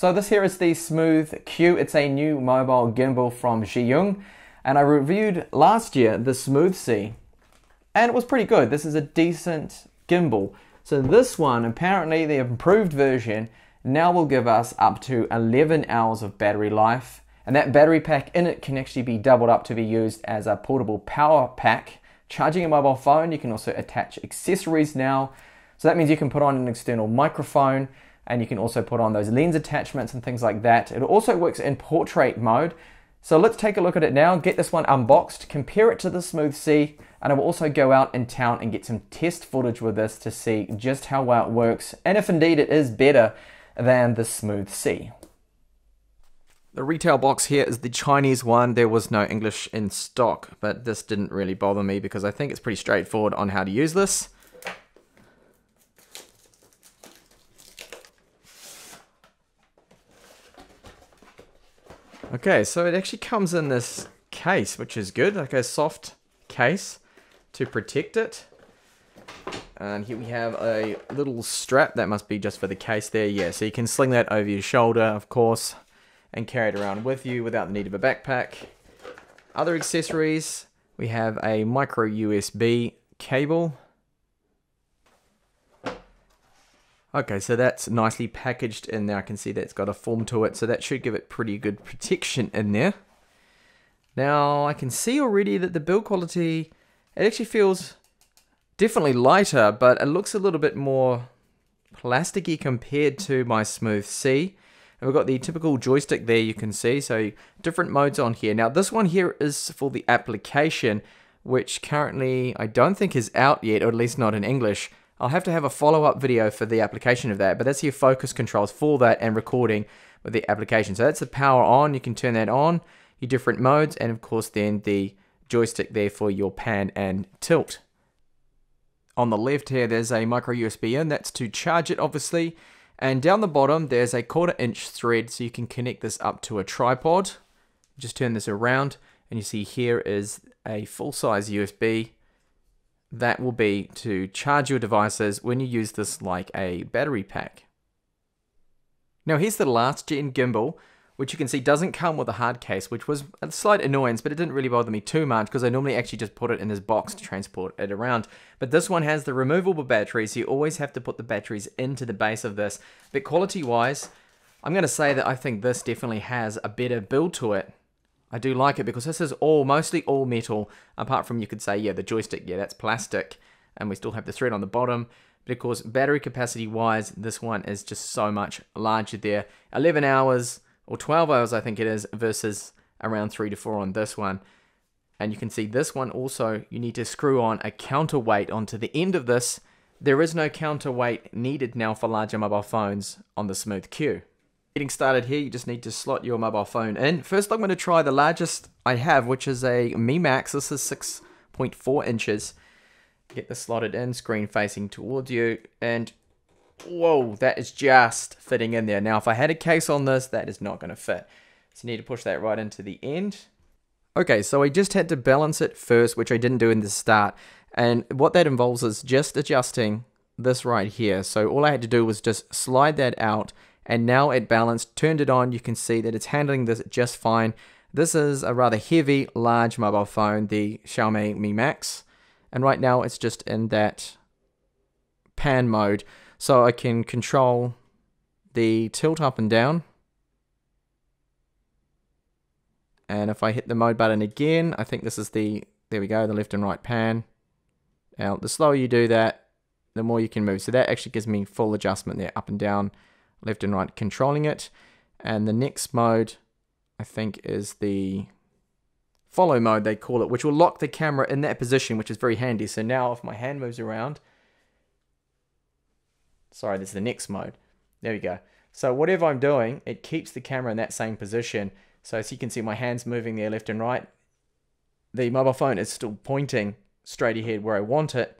So this here is the Smooth Q. It's a new mobile gimbal from Zhiyun, and I reviewed last year the Smooth C, and it was pretty good. This is a decent gimbal. So this one, apparently the improved version, now will give us up to 11 hours of battery life, and that battery pack in it can actually be doubled up to be used as a portable power pack. Charging a mobile phone, you can also attach accessories now. So that means you can put on an external microphone, and you can also put on those lens attachments and things like that. It also works in portrait mode. So let's take a look at it now, get this one unboxed, compare it to the Smooth C, and I will also go out in town and get some test footage with this to see just how well it works, and if indeed it is better than the Smooth C. The retail box here is the Chinese one. There was no English in stock, but this didn't really bother me because I think it's pretty straightforward on how to use this. Okay, so it actually comes in this case, which is good, like a soft case to protect it. And here we have a little strap that must be just for the case there. Yeah, so you can sling that over your shoulder, of course, and carry it around with you without the need of a backpack. Other accessories, we have a micro USB cable. Okay, so that's nicely packaged in there. I can see that's got a form to it, so that should give it pretty good protection in there. Now, I can see already that the build quality, it actually feels definitely lighter, but it looks a little bit more plasticky compared to my Smooth C. And we've got the typical joystick there, you can see, so different modes on here. Now, this one here is for the application, which currently I don't think is out yet, or at least not in English. I'll have to have a follow-up video for the application of that, but that's your focus controls for that and recording with the application. So that's the power on, you can turn that on, your different modes, and of course then the joystick there for your pan and tilt. On the left here, there's a micro USB in, that's to charge it obviously, and down the bottom there's a 1/4 inch thread so you can connect this up to a tripod. Just turn this around and you see here is a full-size USB. That will be to charge your devices when you use this like a battery pack. Now here's the last gen gimbal, which you can see doesn't come with a hard case, which was a slight annoyance, but it didn't really bother me too much because I normally actually just put it in this box to transport it around. But this one has the removable batteries, so you always have to put the batteries into the base of this. But quality wise, I'm going to say that I think this definitely has a better build to it. I do like it because this is mostly all metal, apart from, you could say, yeah, the joystick, yeah, that's plastic, and we still have the thread on the bottom. But of course, battery capacity wise, this one is just so much larger there. 11 hours or 12 hours, I think it is, versus around 3 to 4 on this one. And you can see this one also, you need to screw on a counterweight onto the end of this. There is no counterweight needed now for larger mobile phones on the Smooth Q. Getting started here, you just need to slot your mobile phone in. First, I'm going to try the largest I have, which is a Mi Max. This is 6.4 inches. Get this slotted in, screen facing towards you, and whoa, that is just fitting in there. Now, if I had a case on this, that is not going to fit. So you need to push that right into the end. Okay, so I just had to balance it first, which I didn't do in the start. And what that involves is just adjusting this right here. So all I had to do was just slide that out, and now it balanced, turned it on, you can see that it's handling this just fine. This is a rather heavy, large mobile phone, the Xiaomi Mi Max, and right now it's just in that pan mode, so I can control the tilt up and down. And if I hit the mode button again, I think this is the, there we go, the left and right pan. Now, the slower you do that, the more you can move, so that actually gives me full adjustment there, up and down, left and right, controlling it. And the next mode, I think, is the follow mode, they call it, which will lock the camera in that position, which is very handy. So now if my hand moves around, sorry, this is the next mode. There we go. So whatever I'm doing, it keeps the camera in that same position. So as you can see, my hand's moving there left and right. The mobile phone is still pointing straight ahead where I want it.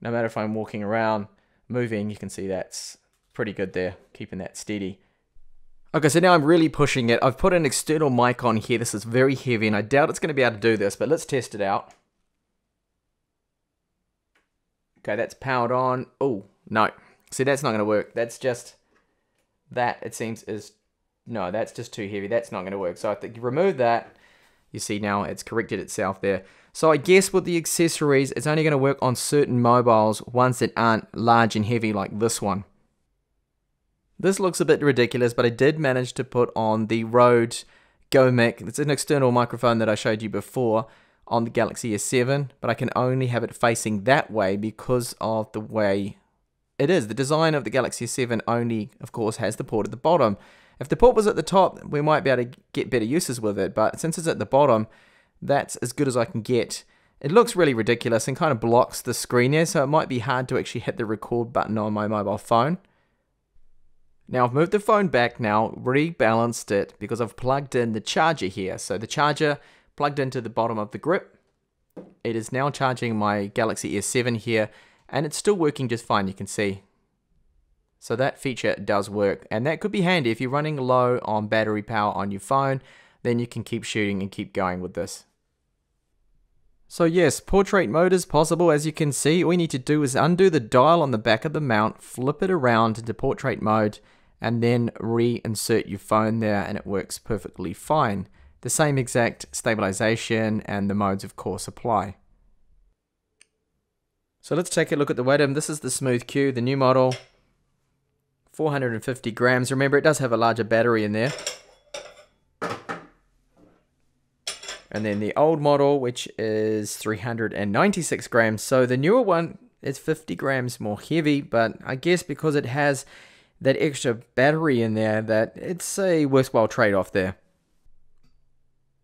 No matter if I'm walking around, moving, you can see that's pretty good there, keeping that steady. Okay, so now I'm really pushing it. I've put an external mic on here. This is very heavy, and I doubt it's going to be able to do this, but let's test it out. Okay, that's powered on. Oh, no. See, that's not going to work. That's just that, it seems, is no, that's just too heavy. That's not going to work. So I think you remove that. You see now it's corrected itself there. So I guess with the accessories, it's only going to work on certain mobiles, ones that aren't large and heavy like this one. This looks a bit ridiculous, but I did manage to put on the Rode GoMic. It's an external microphone that I showed you before on the Galaxy S7, but I can only have it facing that way because of the way it is. The design of the Galaxy S7 only, of course, has the port at the bottom. If the port was at the top, we might be able to get better uses with it, but since it's at the bottom, that's as good as I can get. It looks really ridiculous and kind of blocks the screen there, so it might be hard to actually hit the record button on my mobile phone. Now I've moved the phone back now, rebalanced it, because I've plugged in the charger here. So the charger plugged into the bottom of the grip. It is now charging my Galaxy S7 here, and it's still working just fine, you can see. So that feature does work, and that could be handy if you're running low on battery power on your phone, then you can keep shooting and keep going with this. So yes, portrait mode is possible. As you can see, all you need to do is undo the dial on the back of the mount, flip it around into portrait mode, and then reinsert your phone there, and it works perfectly fine. The same exact stabilization and the modes of course apply. So let's take a look at the weight of them. This is the Smooth Q, the new model, 450 grams. Remember, it does have a larger battery in there. And then the old model, which is 396 grams. So the newer one is 50 grams more heavy, but I guess because it has that extra battery in there, that it's a worthwhile trade-off there.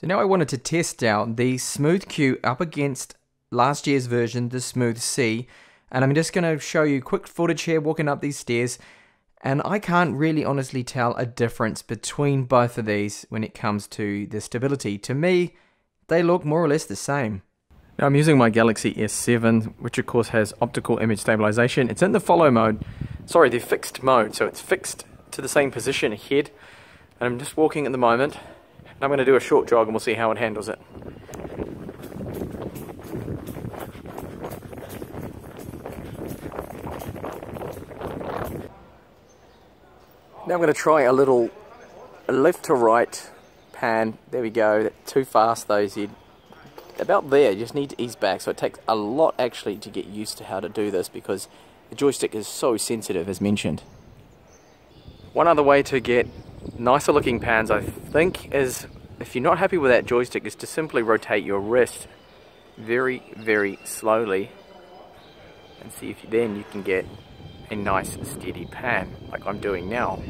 So now I wanted to test out the Smooth Q up against last year's version, the Smooth C. And I'm just gonna show you quick footage here, walking up these stairs. And I can't really honestly tell a difference between both of these when it comes to the stability. To me, they look more or less the same. Now I'm using my Galaxy S7, which of course has optical image stabilization. It's in the follow mode, sorry, the fixed mode. So it's fixed to the same position ahead. And I'm just walking at the moment. And I'm gonna do a short jog and we'll see how it handles it. Now I'm gonna try a little left to right pan. There we go, too fast though. About there, you just need to ease back. So it takes a lot actually to get used to how to do this because the joystick is so sensitive as mentioned. One other way to get nicer looking pans I think is, if you're not happy with that joystick, is to simply rotate your wrist very, very slowly and see if then you can get a nice steady pan like I'm doing now.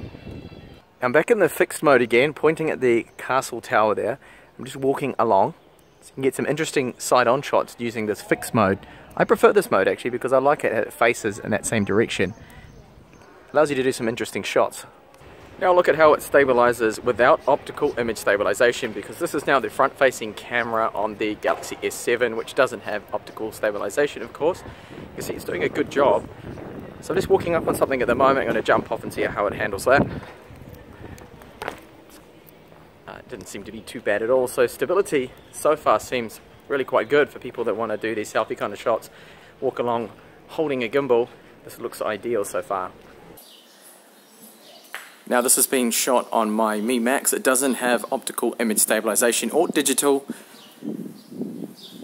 I'm back in the fixed mode again, pointing at the castle tower there. I'm just walking along so you can get some interesting side-on shots using this fixed mode. I prefer this mode actually because I like it how it faces in that same direction. It allows you to do some interesting shots. Now look at how it stabilizes without optical image stabilization, because this is now the front-facing camera on the Galaxy S7, which doesn't have optical stabilization of course. You can see it's doing a good job. So I'm just walking up on something at the moment. I'm going to jump off and see how it handles that. It didn't seem to be too bad at all. So stability so far seems really quite good for people that want to do these selfie kind of shots. Walk along holding a gimbal. This looks ideal so far. Now this is being shot on my Mi Max. It doesn't have optical image stabilization or digital.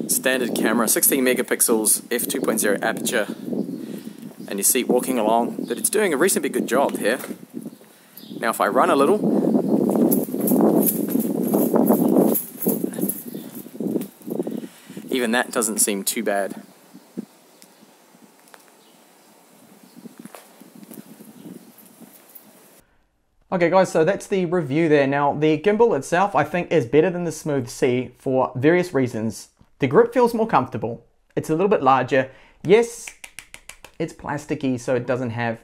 Standard camera, 16 megapixels, f2.0 aperture. And you see walking along that it's doing a reasonably good job here. Now if I run a little, even that doesn't seem too bad. Okay guys, so that's the review there. Now the gimbal itself I think is better than the Smooth C for various reasons. The grip feels more comfortable. It's a little bit larger. Yes, it's plasticky, so it doesn't have,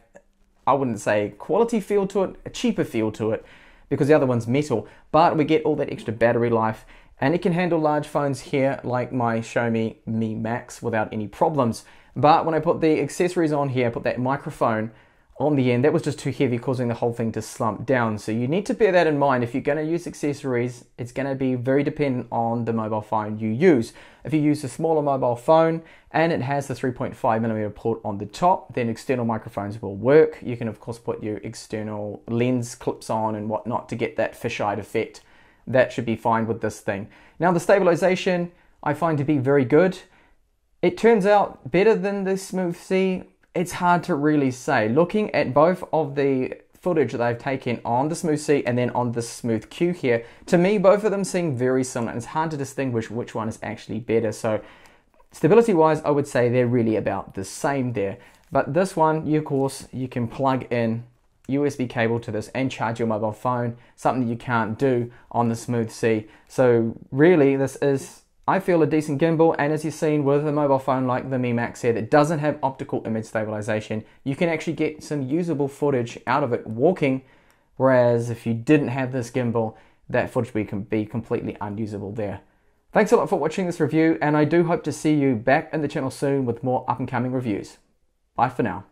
I wouldn't say quality feel to it, a cheaper feel to it, because the other one's metal, but we get all that extra battery life, and it can handle large phones here like my Xiaomi Mi Max without any problems. But when I put the accessories on here, I put that microphone on the end. That was just too heavy, causing the whole thing to slump down. So you need to bear that in mind. If you're going to use accessories, it's going to be very dependent on the mobile phone you use. If you use a smaller mobile phone and it has the 3.5mm port on the top, then external microphones will work. You can of course put your external lens clips on and whatnot to get that fisheye effect. That should be fine with this thing. Now the stabilization I find to be very good. It turns out better than the Smooth C. It's hard to really say. Looking at both of the footage that I've taken on the Smooth C and then on the Smooth Q here, to me both of them seem very similar. It's hard to distinguish which one is actually better. So stability wise, I would say they're really about the same there. But this one, you, of course, you can plug in USB cable to this and charge your mobile phone, something you can't do on the Smooth C. So really this is, I feel, a decent gimbal, and as you've seen with a mobile phone like the Mi Max here that doesn't have optical image stabilization, you can actually get some usable footage out of it walking, whereas if you didn't have this gimbal, that footage can be completely unusable there. Thanks a lot for watching this review, and I do hope to see you back in the channel soon with more up-and-coming reviews. Bye for now.